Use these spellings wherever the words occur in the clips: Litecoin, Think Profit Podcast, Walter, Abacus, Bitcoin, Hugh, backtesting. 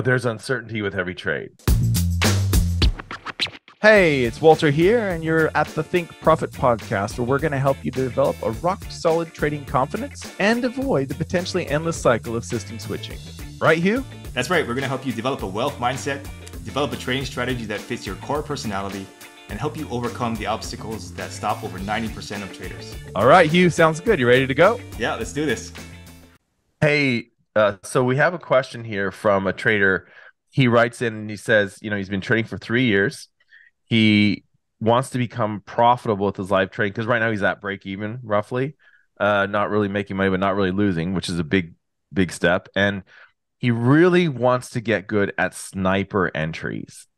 there's uncertainty with every trade. Hey, it's Walter here, and you're at the Think Profit Podcast, where we're going to help you develop a rock-solid trading confidence and avoid the potentially endless cycle of system switching. Right, Hugh? That's right. We're going to help you develop a wealth mindset, develop a trading strategy that fits your core personality, and help you overcome the obstacles that stop over 90% of traders. All right, Hugh, sounds good. You ready to go? Yeah, let's do this. Hey, so we have a question here from a trader. He writes in and he says, he's been trading for 3 years. He wants to become profitable with his live trading because right now he's at break even, roughly, not really making money, but not really losing, which is a big step. And he really wants to get good at sniper entries.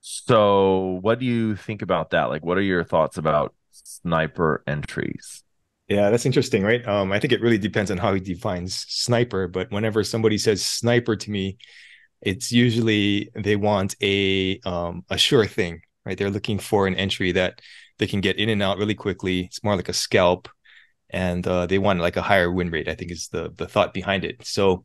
So what do you think about that? Like, what are your thoughts about sniper entries? Yeah, that's interesting, right? I think it really depends on how he defines sniper. But whenever somebody says sniper to me, it's usually they want a sure thing. Right, they're looking for an entry that they can get in and out really quickly. It's more like a scalp, and they want like a higher win rate, I think, is the thought behind it. So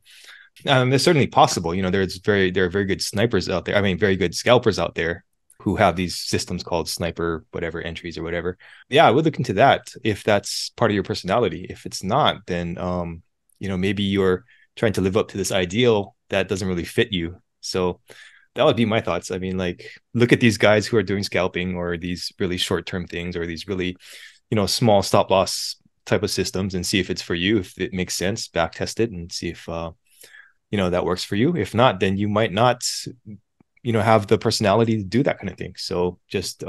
it's certainly possible. There are very good snipers out there. I mean, very good scalpers out there who have these systems called sniper whatever entries or whatever. Yeah, I would look into that if that's part of your personality. If it's not, then maybe you're trying to live up to this ideal that doesn't really fit you. So that would be my thoughts. I mean, like, look at these guys who are doing scalping or these really short-term things or these really, small stop-loss type of systems and see if it's for you, if it makes sense, back-test it and see if, that works for you. If not, then you might not, have the personality to do that kind of thing. So just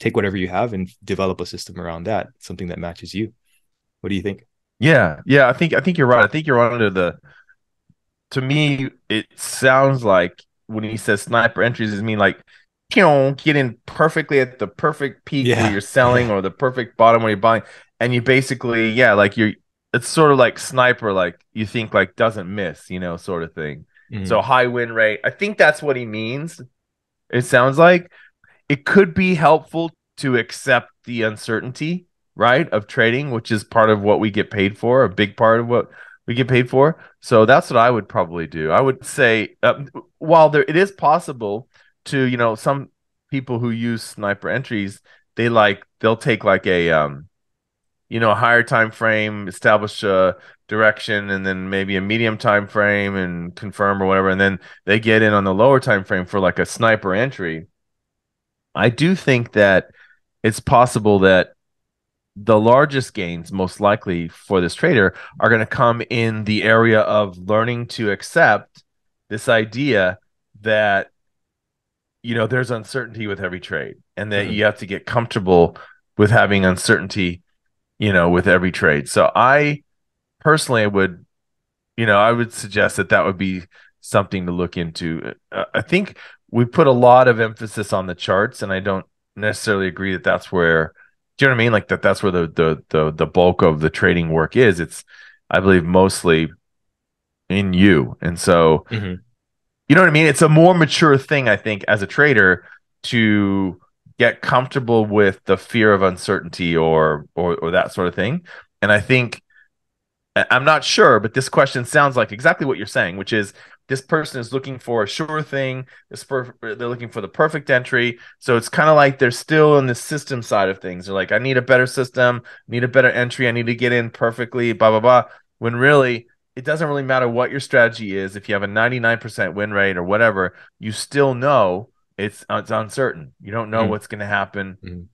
take whatever you have and develop a system around that, something that matches you. What do you think? Yeah, I think you're right. I think you're onto to me, it sounds like, when he says sniper entries, it means like, get in perfectly at the perfect peak where you're selling or the perfect bottom where you're buying. And you basically, it's sort of like sniper, like you think like doesn't miss, sort of thing. Mm-hmm. So high win rate. I think that's what he means. It sounds like it could be helpful to accept the uncertainty, right, of trading, which is part of what we get paid for, a big part of what we get paid for. So that's what I would probably do. I would say, while it is possible to, some people who use sniper entries, they'll take like a, a higher time frame, establish a direction, and then maybe a medium time frame and confirm or whatever. And then they get in on the lower time frame for like a sniper entry. I do think that it's possible that the largest gains most likely for this trader are going to come in the area of learning to accept this idea that, there's uncertainty with every trade and that you have to get comfortable with having uncertainty, with every trade. So I personally would, I would suggest that would be something to look into. I think we put a lot of emphasis on the charts, and I don't necessarily agree that that's where, do you know what I mean? Like that's where the bulk of the trading work is. It's, I believe, mostly in you. And so, you know what I mean? It's a more mature thing, I think, as a trader to get comfortable with the fear of uncertainty or that sort of thing. And I think, I'm not sure, but this question sounds like exactly what you're saying, which is this person is looking for a sure thing. They're looking for the perfect entry. So it's kind of like they're still in the system side of things. They're like, I need a better system, need a better entry. I need to get in perfectly, blah, blah, blah. When really, it doesn't really matter what your strategy is. If you have a 99% win rate or whatever, you still know it's uncertain. You don't know what's going to happen.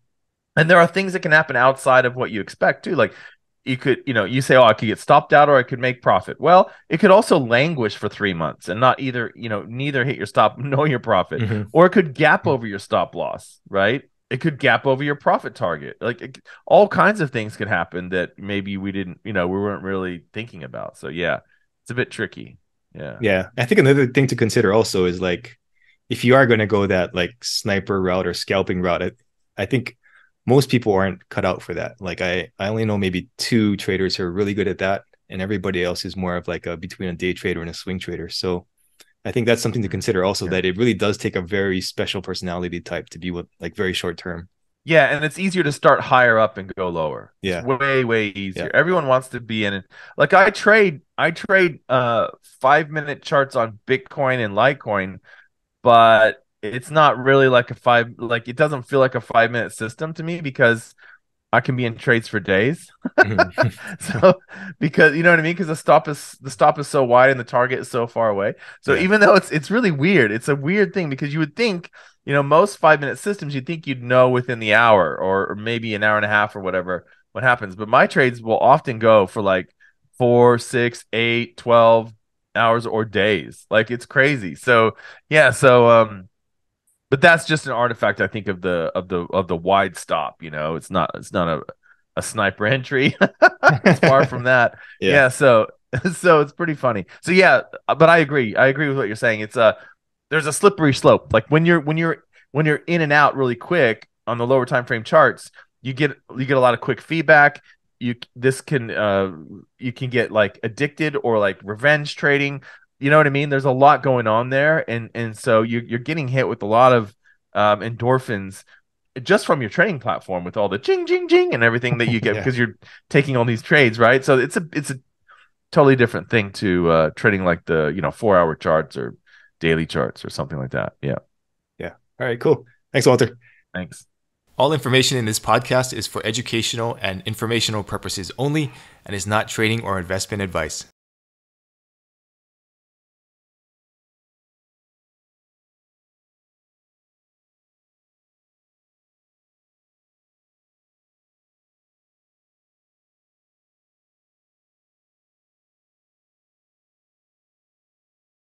And there are things that can happen outside of what you expect too. Like, you could, you say, oh, I could get stopped out or I could make profit. Well, it could also languish for 3 months and not either, neither hit your stop nor your profit, or it could gap over your stop loss, right? It could gap over your profit target. Like all kinds of things could happen that maybe we didn't, we weren't really thinking about. So yeah, it's a bit tricky. Yeah. I think another thing to consider also is like, if you are going to go that like sniper route or scalping route, I think most people aren't cut out for that. Like I only know maybe 2 traders who are really good at that, and everybody else is more of like between a day trader and a swing trader. So I think that's something to consider also, that it really does take a very special personality type to be with like very short term Yeah, and it's easier to start higher up and go lower. Yeah, it's way easier. Yeah. Everyone wants to be in it. Like I trade 5-minute charts on Bitcoin and Litecoin, but it's not really like it doesn't feel like a 5-minute system to me because I can be in trades for days. So because you know what I mean, because the stop is so wide and the target is so far away. So yeah. Even though it's really weird, it's a weird thing because you would think, you know, most 5-minute systems you'd think you'd know within the hour or maybe an hour and a half or whatever what happens. But my trades will often go for like 4, 6, 8, 12 hours or days. Like it's crazy. So yeah, so but that's just an artifact, I think, of the wide stop. You know, it's not a sniper entry. It's far from that. Yeah. So it's pretty funny. So yeah, but I agree with what you're saying. It's there's a slippery slope. Like when you're in and out really quick on the lower time frame charts, you get a lot of quick feedback. You can get like addicted or like revenge trading. You know what I mean? There's a lot going on there, and so you're getting hit with a lot of endorphins just from your trading platform with all the ching, ching, ching, and everything that you get because you're taking all these trades, right? So it's a totally different thing to trading like the 4-hour charts or daily charts or something like that. Yeah, yeah. All right, cool. Thanks, Walter. Thanks. All information in this podcast is for educational and informational purposes only, and is not trading or investment advice.